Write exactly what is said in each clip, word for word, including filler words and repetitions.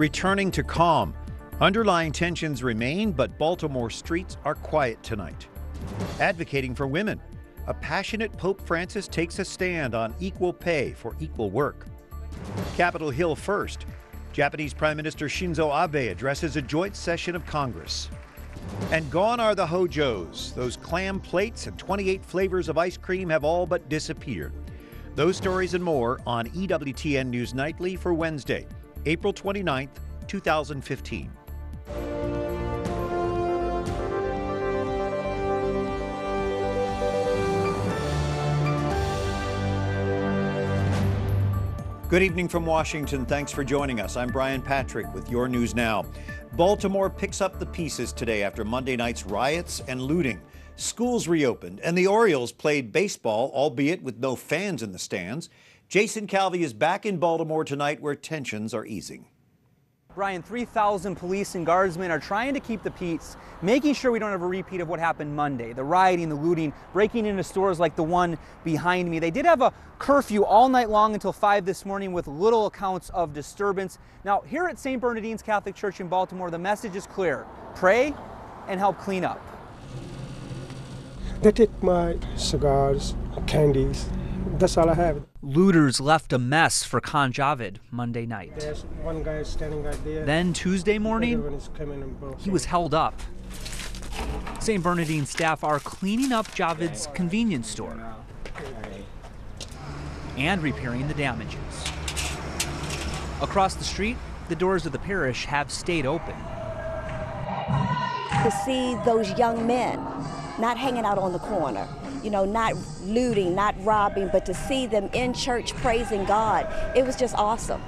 returning to calm. Underlying tensions remain, but Baltimore streets are quiet tonight. Advocating for women, a passionate Pope Francis takes a stand on equal pay for equal work. Capitol Hill first. Japanese Prime Minister Shinzo Abe addresses a joint session of Congress. And gone are the hojos. Those clam plates and twenty-eight flavors of ice cream have all but disappeared. Those stories and more on E W T N News Nightly for Wednesday, April twenty-ninth, two thousand fifteen. Good evening from Washington. Thanks for joining us. I'm Brian Patrick with your news now. Baltimore picks up the pieces today after Monday night's riots and looting. Schools reopened and the Orioles played baseball, albeit with no fans in the stands. Jason Calvey is back in Baltimore tonight where tensions are easing. Brian, three thousand police and guardsmen are trying to keep the peace, making sure we don't have a repeat of what happened Monday. The rioting, the looting, breaking into stores like the one behind me. They did have a curfew all night long until five this morning with little accounts of disturbance. Now, here at Saint Bernardine's Catholic Church in Baltimore, the message is clear. Pray and help clean up. They take my cigars, candies. That's all I have. Looters left a mess for Khan Javid Monday night. There's one guy standing right there. Then Tuesday morning, he was held up. Saint Bernardine staff are cleaning up Javid's convenience store and repairing the damages. Across the street, the doors of the parish have stayed open. To see those young men not hanging out on the corner, you know, not looting, not robbing, but to see them in church praising God, it was just awesome.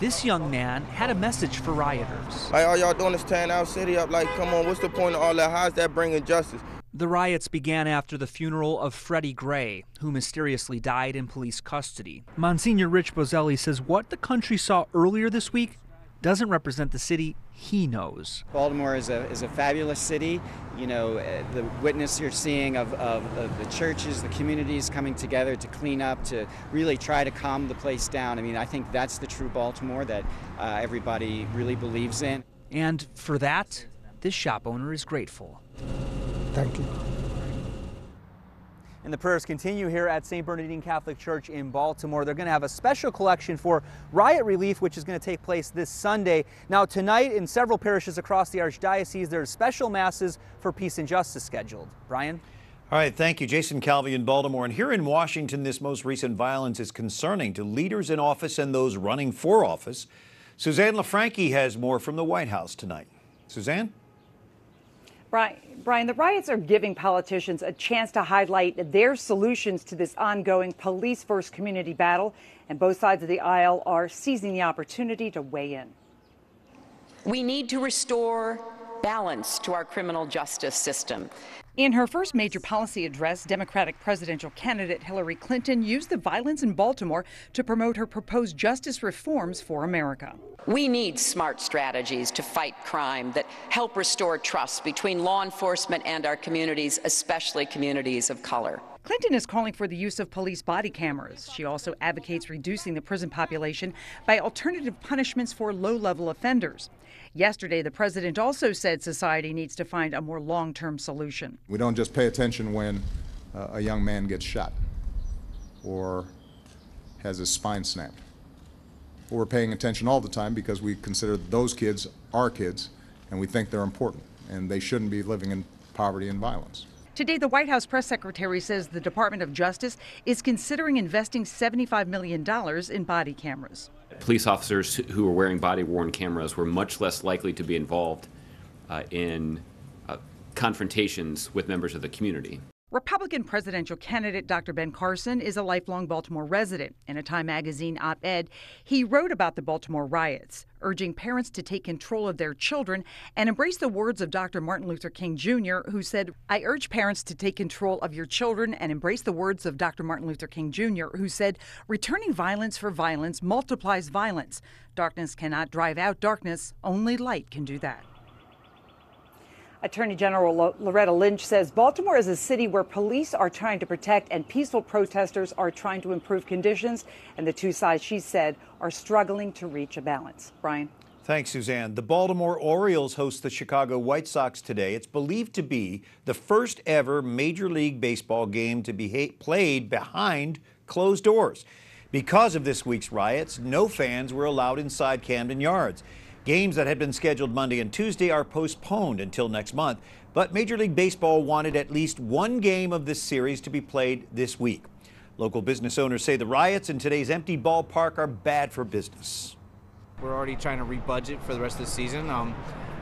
This young man had a message for rioters. Like, all y'all doing is tearing our city up, like, come on, what's the point of all that? How's that bringing justice? The riots began after the funeral of Freddie Gray, who mysteriously died in police custody. Monsignor Rich Bozzelli says what the country saw earlier this week doesn't represent the city he knows. Baltimore is a, is a fabulous city. You know, the witness you're seeing of, of, of the churches, the communities coming together to clean up, to really try to calm the place down. I mean, I think that's the true Baltimore that uh, everybody really believes in. And for that, this shop owner is grateful. Thank you. And the prayers continue here at Saint Bernardine Catholic Church in Baltimore. They're going to have a special collection for riot relief, which is going to take place this Sunday. Now, tonight in several parishes across the Archdiocese, there are special masses for peace and justice scheduled. Brian? All right, thank you. Jason Calvey in Baltimore. And here in Washington, this most recent violence is concerning to leaders in office and those running for office. Susanne LaFrankie has more from the White House tonight. Suzanne? Brian, the riots are giving politicians a chance to highlight their solutions to this ongoing police versus community battle, and both sides of the aisle are seizing the opportunity to weigh in. We need to restore balance to our criminal justice system. In her first major policy address, Democratic presidential candidate Hillary Clinton used the violence in Baltimore to promote her proposed justice reforms for America. We need smart strategies to fight crime that help restore trust between law enforcement and our communities, especially communities of color. Clinton is calling for the use of police body cameras. She also advocates reducing the prison population by alternative punishments for low-level offenders. Yesterday, the president also said society needs to find a more long-term solution. We don't just pay attention when uh, a young man gets shot or has his spine snapped. Well, we're paying attention all the time because we consider those kids our kids, and we think they're important, and they shouldn't be living in poverty and violence. Today, the White House press secretary says the Department of Justice is considering investing seventy-five million dollars in body cameras. Police officers who were wearing body-worn cameras were much less likely to be involved uh, in uh, confrontations with members of the community. Republican presidential candidate Doctor Ben Carson is a lifelong Baltimore resident. In a Time magazine op-ed, he wrote about the Baltimore riots, urging parents to take control of their children and embrace the words of Doctor Martin Luther King Junior, who said, "I urge parents to take control of your children and embrace the words of Doctor Martin Luther King Junior, who said, returning violence for violence multiplies violence. Darkness cannot drive out darkness. Only light can do that." Attorney General Loretta Lynch says Baltimore is a city where police are trying to protect and peaceful protesters are trying to improve conditions. And the two sides, she said, are struggling to reach a balance. Brian. Thanks, Suzanne. The Baltimore Orioles host the Chicago White Sox today. It's believed to be the first ever Major League Baseball game to be played behind closed doors. Because of this week's riots, no fans were allowed inside Camden Yards. Games that had been scheduled Monday and Tuesday are postponed until next month, but Major League Baseball wanted at least one game of this series to be played this week. Local business owners say the riots in today's empty ballpark are bad for business. We're already trying to re-budget for the rest of the season. Um,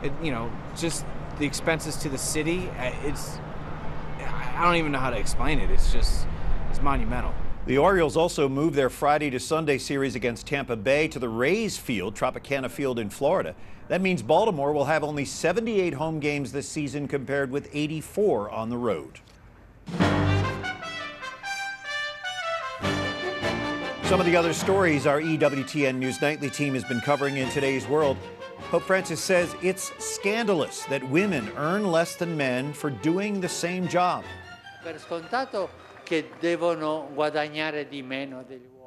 it, you know, just the expenses to the city, it's, I don't even know how to explain it. It's just, it's monumental. The Orioles also moved their Friday to Sunday series against Tampa Bay to the Rays field, Tropicana Field in Florida. That means Baltimore will have only seventy-eight home games this season compared with eighty-four on the road. Some of the other stories our E W T N News Nightly team has been covering in today's world. Pope Francis says it's scandalous that women earn less than men for doing the same job.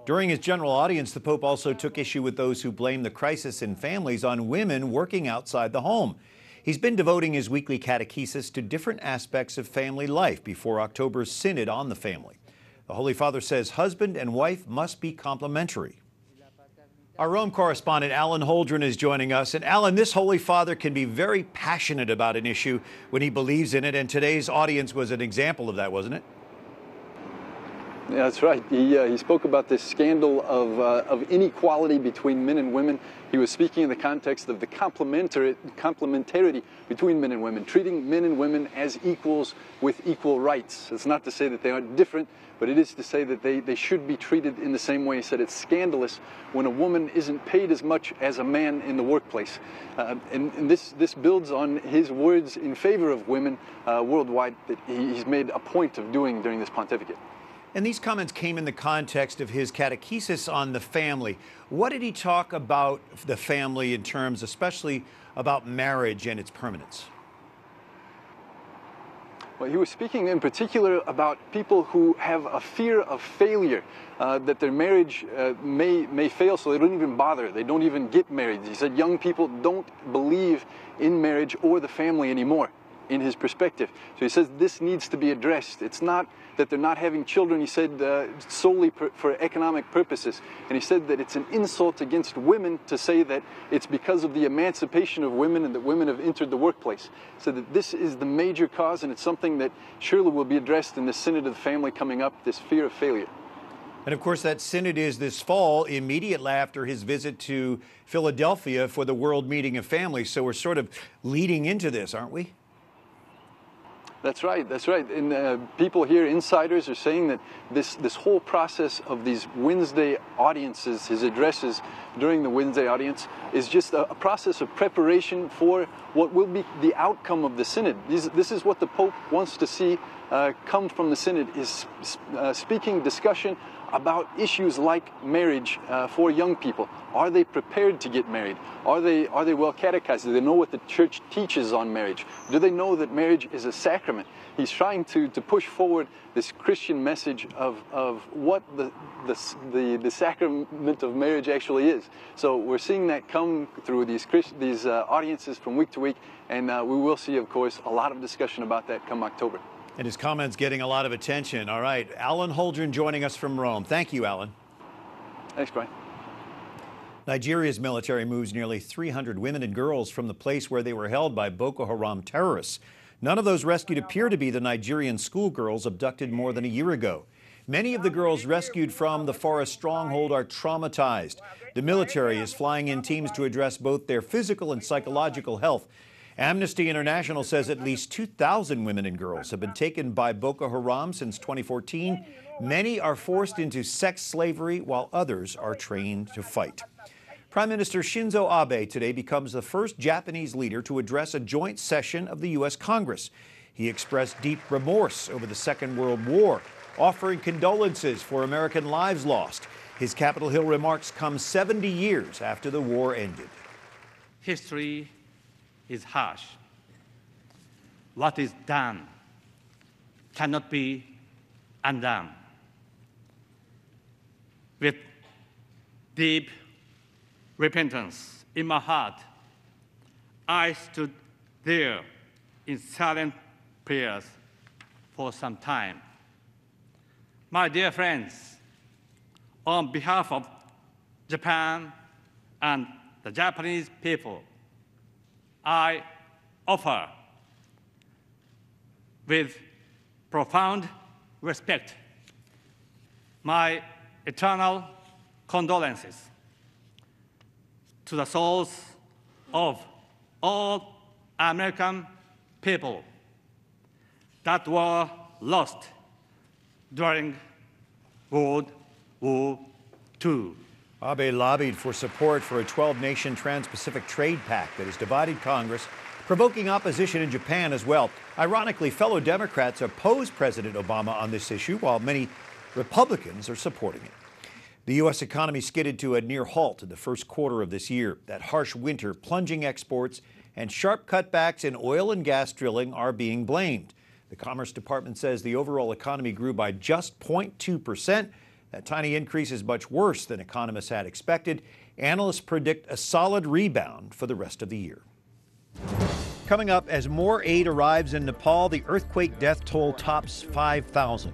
During his general audience, the Pope also took issue with those who blame the crisis in families on women working outside the home. He's been devoting his weekly catechesis to different aspects of family life before October's Synod on the Family. The Holy Father says husband and wife must be complementary. Our Rome correspondent Alan Holdren is joining us. And Alan, this Holy Father can be very passionate about an issue when he believes in it. And today's audience was an example of that, wasn't it? Yeah, that's right. He, uh, he spoke about this scandal of, uh, of inequality between men and women. He was speaking in the context of the complementary, complementarity between men and women, treating men and women as equals with equal rights. It's not to say that they aren't different, but it is to say that they, they should be treated in the same way. He said it's scandalous when a woman isn't paid as much as a man in the workplace. Uh, and and this, this builds on his words in favor of women uh, worldwide that he, he's made a point of doing during this pontificate. And these comments came in the context of his catechesis on the family. What did he talk about the family in terms, especially about marriage and its permanence? Well, he was speaking in particular about people who have a fear of failure, uh, that their marriage uh, may, may fail, so they don't even bother. They don't even get married. He said young people don't believe in marriage or the family anymore, in his perspective. So he says this needs to be addressed. It's not that they're not having children, he said, uh, solely per, for economic purposes. And he said that it's an insult against women to say that it's because of the emancipation of women and that women have entered the workplace. So that this is the major cause, and it's something that surely will be addressed in the Synod of the Family coming up, this fear of failure. And of course, that Synod is this fall, immediately after his visit to Philadelphia for the World Meeting of Families. So we're sort of leading into this, aren't we? That's right, that's right. And uh, people here, insiders, are saying that this, this whole process of these Wednesday audiences, his addresses during the Wednesday audience, is just a, a process of preparation for what will be the outcome of the Synod. These, this is what the Pope wants to see uh, come from the Synod, is uh, speaking, discussion about issues like marriage uh, for young people. Are they prepared to get married? Are they, are they well catechized? Do they know what the church teaches on marriage? Do they know that marriage is a sacrament? He's trying to, to push forward this Christian message of, of what the, the, the, the sacrament of marriage actually is. So we're seeing that come through these, these uh, audiences from week to week, and uh, we will see, of course, a lot of discussion about that come October. And his comments getting a lot of attention. All right, Alan Holdren joining us from Rome. Thank you, Alan. Thanks, Brian. Nigeria's military moves nearly three hundred women and girls from the place where they were held by Boko Haram terrorists. None of those rescued appear to be the Nigerian schoolgirls abducted more than a year ago. Many of the girls rescued from the forest stronghold are traumatized. The military is flying in teams to address both their physical and psychological health. Amnesty International says at least two thousand women and girls have been taken by Boko Haram since twenty fourteen. Many are forced into sex slavery, while others are trained to fight. Prime Minister Shinzo Abe today becomes the first Japanese leader to address a joint session of the U S Congress. He expressed deep remorse over the Second World War, offering condolences for American lives lost. His Capitol Hill remarks come seventy years after the war ended. History is harsh. What is done cannot be undone. With deep repentance in my heart, I stood there in silent prayers for some time. My dear friends, on behalf of Japan and the Japanese people, I offer with profound respect my eternal condolences to the souls of all American people that were lost during World War Two. Abe lobbied for support for a twelve-nation Trans-Pacific Trade Pact that has divided Congress, provoking opposition in Japan as well. Ironically, fellow Democrats oppose President Obama on this issue, while many Republicans are supporting it. The U S economy skidded to a near halt in the first quarter of this year. That harsh winter, plunging exports, and sharp cutbacks in oil and gas drilling are being blamed. The Commerce Department says the overall economy grew by just zero point two percent. That tiny increase is much worse than economists had expected. Analysts predict a solid rebound for the rest of the year. Coming up, as more aid arrives in Nepal, the earthquake death toll tops five thousand.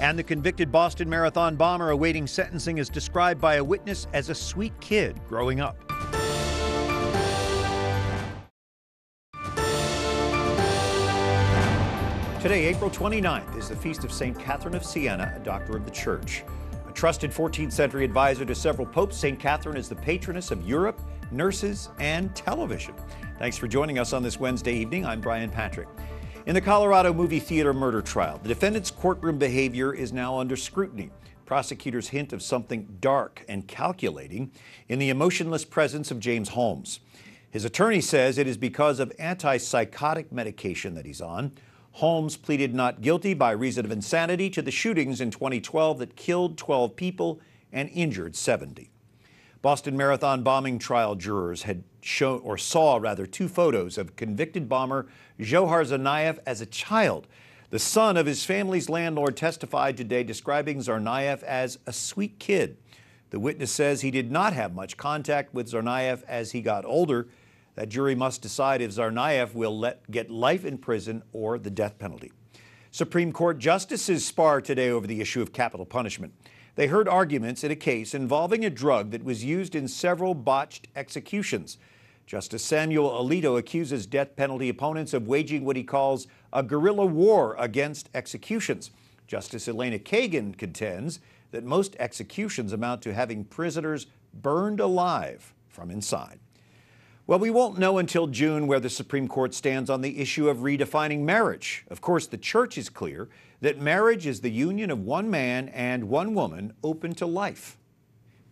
And the convicted Boston Marathon bomber awaiting sentencing is described by a witness as a sweet kid growing up. Today, April twenty-ninth, is the feast of Saint Catherine of Siena, a doctor of the Church. A trusted fourteenth century advisor to several popes, Saint Catherine is the patroness of Europe, nurses, and television. Thanks for joining us on this Wednesday evening. I'm Brian Patrick. In the Colorado movie theater murder trial, the defendant's courtroom behavior is now under scrutiny. Prosecutors hint of something dark and calculating in the emotionless presence of James Holmes. His attorney says it is because of antipsychotic medication that he's on. Holmes pleaded not guilty by reason of insanity to the shootings in twenty twelve that killed twelve people and injured seventy. Boston Marathon bombing trial jurors had shown, or saw rather, two photos of convicted bomber Dzhokhar Tsarnaev as a child. The son of his family's landlord testified today, describing Tsarnaev as a sweet kid. The witness says he did not have much contact with Tsarnaev as he got older. That jury must decide if Tsarnaev will let, get life in prison or the death penalty. Supreme Court justices spar today over the issue of capital punishment. They heard arguments in a case involving a drug that was used in several botched executions. Justice Samuel Alito accuses death penalty opponents of waging what he calls a guerrilla war against executions. Justice Elena Kagan contends that most executions amount to having prisoners burned alive from inside. Well, we won't know until June where the Supreme Court stands on the issue of redefining marriage. Of course, the Church is clear that marriage is the union of one man and one woman open to life.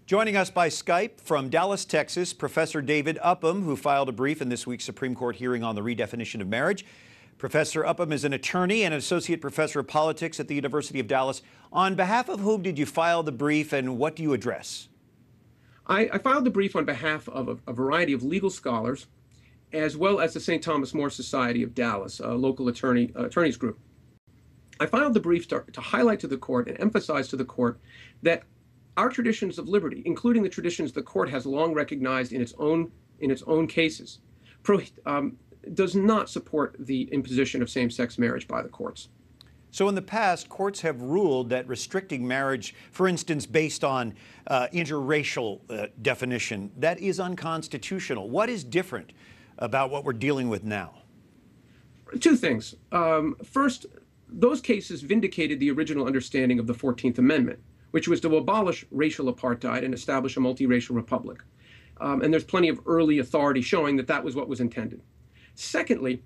Joining us by Skype from Dallas, Texas, Professor David Upham, who filed a brief in this week's Supreme Court hearing on the redefinition of marriage. Professor Upham is an attorney and associate professor of politics at the University of Dallas. On behalf of whom did you file the brief, and what do you address? I, I filed the brief on behalf of a, a variety of legal scholars, as well as the Saint Thomas More Society of Dallas, a local attorney, uh, attorneys group. I filed the brief to, to highlight to the court and emphasize to the court that our traditions of liberty, including the traditions the court has long recognized in its own, in its own cases, pro, um, does not support the imposition of same-sex marriage by the courts. So in the past, courts have ruled that restricting marriage, for instance, based on uh, interracial uh, definition, that is unconstitutional. What is different about what we're dealing with now? Two things. Um, first, those cases vindicated the original understanding of the fourteenth amendment, which was to abolish racial apartheid and establish a multiracial republic. Um, and there's plenty of early authority showing that that was what was intended. Secondly,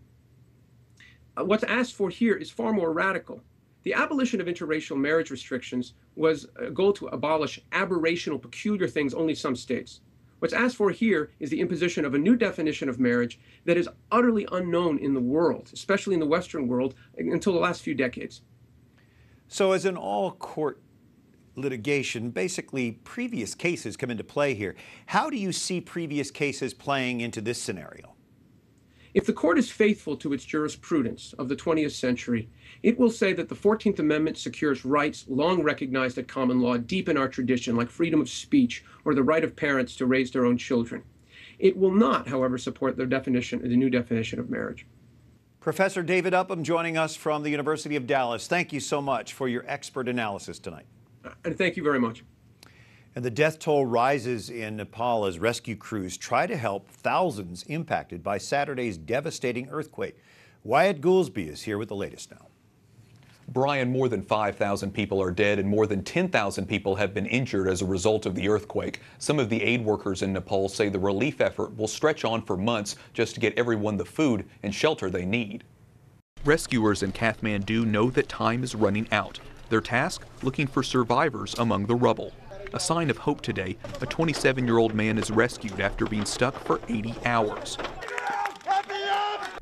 what's asked for here is far more radical. The abolition of interracial marriage restrictions was a goal to abolish aberrational, peculiar things only some states. What's asked for here is the imposition of a new definition of marriage that is utterly unknown in the world, especially in the Western world, until the last few decades. So as in all court litigation, basically previous cases come into play here. How do you see previous cases playing into this scenario? If the court is faithful to its jurisprudence of the twentieth century, it will say that the fourteenth amendment secures rights long recognized at common law deep in our tradition, like freedom of speech or the right of parents to raise their own children. It will not, however, support their definition, the new definition of marriage. Professor David Upham joining us from the University of Dallas. Thank you so much for your expert analysis tonight. And thank you very much. And the death toll rises in Nepal as rescue crews try to help thousands impacted by Saturday's devastating earthquake. Wyatt Goolsby is here with the latest now. Brian, more than five thousand people are dead and more than ten thousand people have been injured as a result of the earthquake. Some of the aid workers in Nepal say the relief effort will stretch on for months just to get everyone the food and shelter they need. Rescuers in Kathmandu know that time is running out. Their task, looking for survivors among the rubble. A sign of hope today, a twenty-seven-year-old man is rescued after being stuck for eighty hours.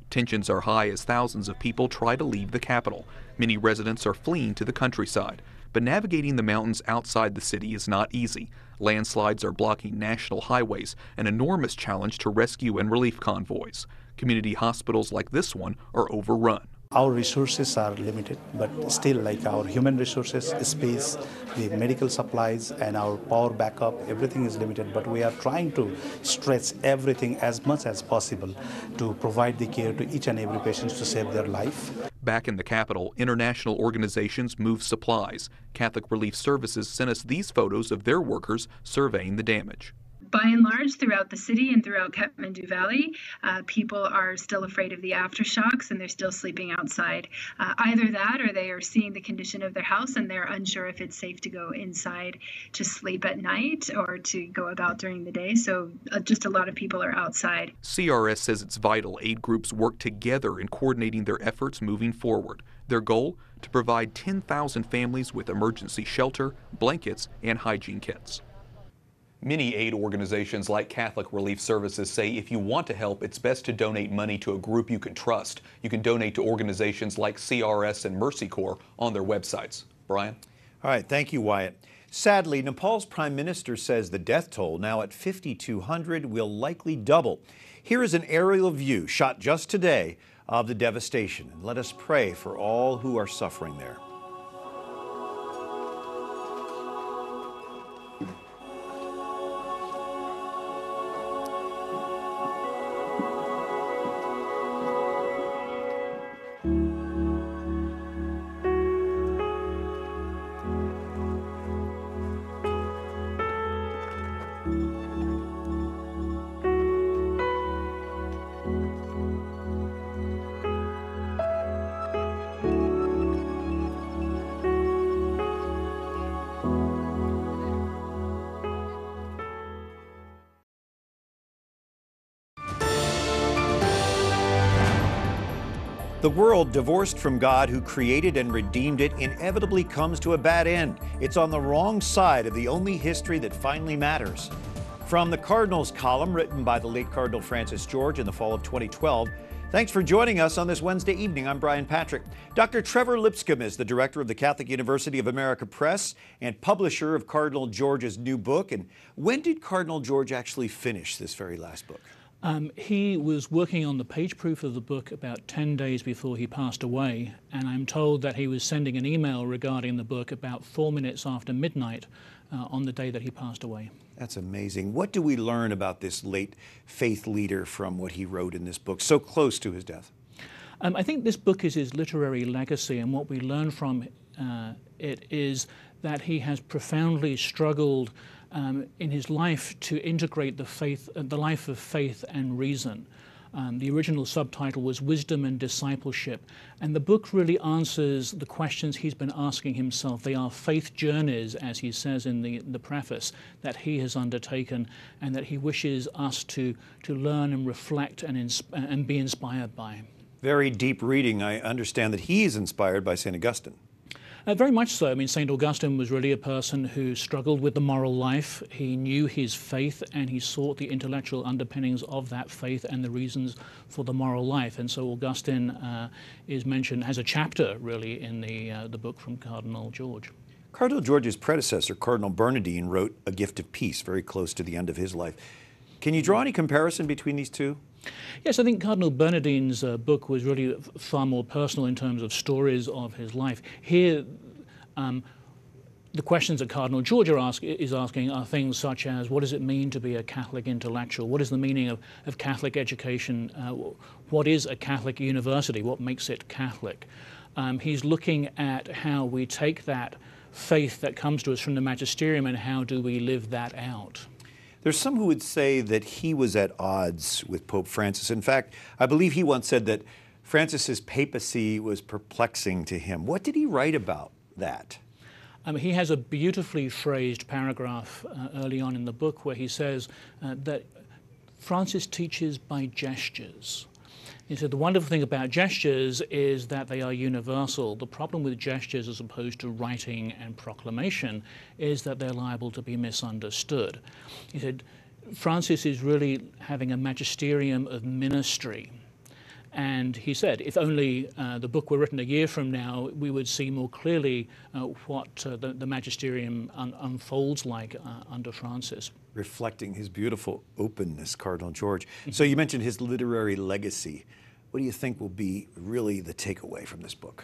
Tensions are high as thousands of people try to leave the capital. Many residents are fleeing to the countryside, but navigating the mountains outside the city is not easy. Landslides are blocking national highways, an enormous challenge to rescue and relief convoys. Community hospitals like this one are overrun. Our resources are limited, but still, like our human resources, space, the medical supplies, and our power backup, everything is limited. But we are trying to stretch everything as much as possible to provide the care to each and every patient to save their life. Back in the capital, international organizations move supplies. Catholic Relief Services sent us these photos of their workers surveying the damage. By and large, throughout the city and throughout Kathmandu Valley, uh, people are still afraid of the aftershocks and they're still sleeping outside. Uh, either that or they are seeing the condition of their house and they're unsure if it's safe to go inside to sleep at night or to go about during the day. So uh, just a lot of people are outside. C R S says it's vital aid groups work together in coordinating their efforts moving forward. Their goal, to provide ten thousand families with emergency shelter, blankets, and hygiene kits. Many aid organizations like Catholic Relief Services say if you want to help, it's best to donate money to a group you can trust. You can donate to organizations like C R S and Mercy Corps on their websites. Brian? All right, thank you, Wyatt. Sadly, Nepal's Prime Minister says the death toll, now at fifty-two hundred, will likely double. Here is an aerial view shot just today of the devastation. And let us pray for all who are suffering there. The world, divorced from God who created and redeemed it, inevitably comes to a bad end. It's on the wrong side of the only history that finally matters. From the Cardinals column, written by the late Cardinal Francis George in the fall of twenty twelve, thanks for joining us on this Wednesday evening. I'm Brian Patrick. Doctor Trevor Lipscomb is the director of the Catholic University of America Press and publisher of Cardinal George's new book. And when did Cardinal George actually finish this very last book? Um, he was working on the page proof of the book about ten days before he passed away, and I'm told that he was sending an email regarding the book about four minutes after midnight uh, on the day that he passed away. That's amazing. What do we learn about this late faith leader from what he wrote in this book, so close to his death? Um, I think this book is his literary legacy, and what we learn from uh, it is that he has profoundly struggled Um, in his life to integrate the faith, uh, the life of faith and reason. Um, the original subtitle was Wisdom and Discipleship, and the book really answers the questions he's been asking himself. They are faith journeys, as he says in the, the preface, that he has undertaken and that he wishes us to, to learn and reflect and, insp and be inspired by. Very deep reading. I understand that he is inspired by Saint Augustine. Uh, very much so. I mean, Saint Augustine was really a person who struggled with the moral life. He knew his faith and he sought the intellectual underpinnings of that faith and the reasons for the moral life. And so Augustine uh, is mentioned, has a chapter really in the, uh, the book from Cardinal George. Cardinal George's predecessor, Cardinal Bernardine, wrote A Gift of Peace very close to the end of his life. Can you draw any comparison between these two? Yes, I think Cardinal Bernardine's uh, book was really far more personal in terms of stories of his life. Here, um, the questions that Cardinal George ask, is asking are things such as, what does it mean to be a Catholic intellectual? What is the meaning of, of Catholic education? Uh, what is a Catholic university? What makes it Catholic? Um, he's looking at how we take that faith that comes to us from the magisterium and how do we live that out. There's some who would say that he was at odds with Pope Francis. In fact, I believe he once said that Francis's papacy was perplexing to him. What did he write about that? Um, he has a beautifully phrased paragraph uh, early on in the book where he says uh, that Francis teaches by gestures. He said the wonderful thing about gestures is that they are universal. The problem with gestures as opposed to writing and proclamation is that they're liable to be misunderstood. He said Francis is really having a magisterium of ministry. And he said, if only uh, the book were written a year from now, we would see more clearly uh, what uh, the, the magisterium un unfolds like uh, under Francis. Reflecting his beautiful openness, Cardinal George. Mm-hmm. So you mentioned his literary legacy. What do you think will be really the takeaway from this book?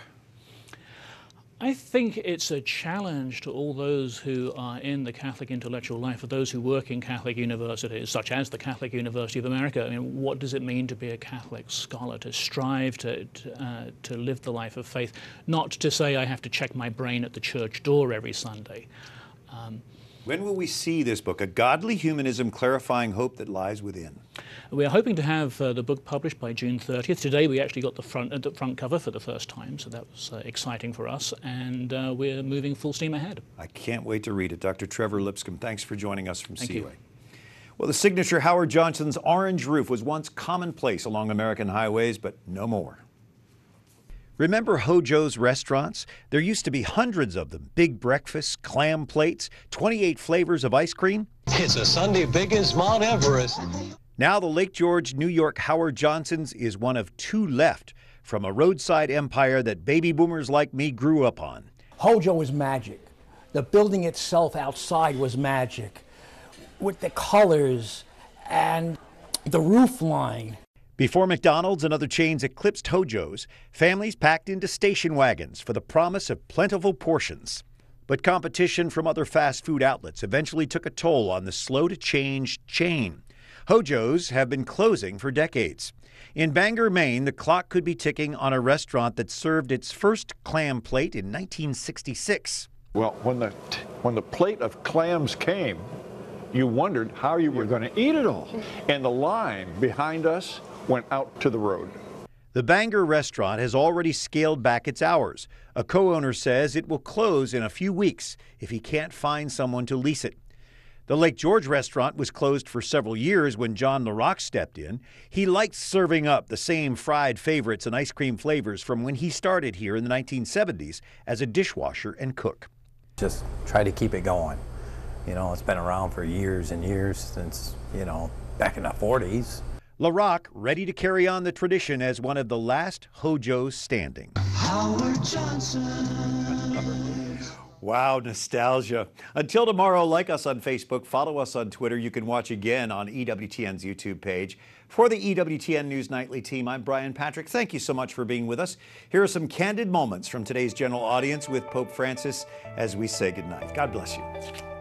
I think it's a challenge to all those who are in the Catholic intellectual life, or those who work in Catholic universities, such as the Catholic University of America. I mean, what does it mean to be a Catholic scholar, to strive to, to, uh, to live the life of faith, not to say I have to check my brain at the church door every Sunday. Um, When will we see this book, A Godly Humanism, Clarifying Hope That Lies Within? We are hoping to have uh, the book published by June thirtieth. Today we actually got the front, uh, the front cover for the first time, so that was uh, exciting for us, and uh, we're moving full steam ahead. I can't wait to read it. Doctor Trevor Lipscomb, thanks for joining us from Seaway. Well, the signature Howard Johnson's orange roof was once commonplace along American highways, but no more. Remember Hojo's restaurants? There used to be hundreds of them. Big breakfasts, clam plates, twenty-eight flavors of ice cream. It's a Sunday big as Mount Everest. Now the Lake George, New York Howard Johnson's is one of two left from a roadside empire that baby boomers like me grew up on. Hojo was magic. The building itself outside was magic, with the colors and the roof line. Before McDonald's and other chains eclipsed Hojo's, families packed into station wagons for the promise of plentiful portions. But competition from other fast food outlets eventually took a toll on the slow-to-change chain. Hojo's have been closing for decades. In Bangor, Maine, the clock could be ticking on a restaurant that served its first clam plate in nineteen sixty-six. Well, when the, when the plate of clams came, you wondered how you were going to eat it all. And the line behind us went out to the road. The Bangor restaurant has already scaled back its hours. A co-owner says it will close in a few weeks if he can't find someone to lease it. The Lake George restaurant was closed for several years when John LaRock stepped in. He liked serving up the same fried favorites and ice cream flavors from when he started here in the nineteen seventies as a dishwasher and cook. Just try to keep it going. You know, it's been around for years and years since, you know, back in the forties. LaRock ready to carry on the tradition as one of the last Hojo's standing. Howard Johnson. Wow, nostalgia. Until tomorrow, like us on Facebook, follow us on Twitter. You can watch again on E W T N's YouTube page. For the E W T N News Nightly team, I'm Brian Patrick. Thank you so much for being with us. Here are some candid moments from today's general audience with Pope Francis as we say goodnight. God bless you.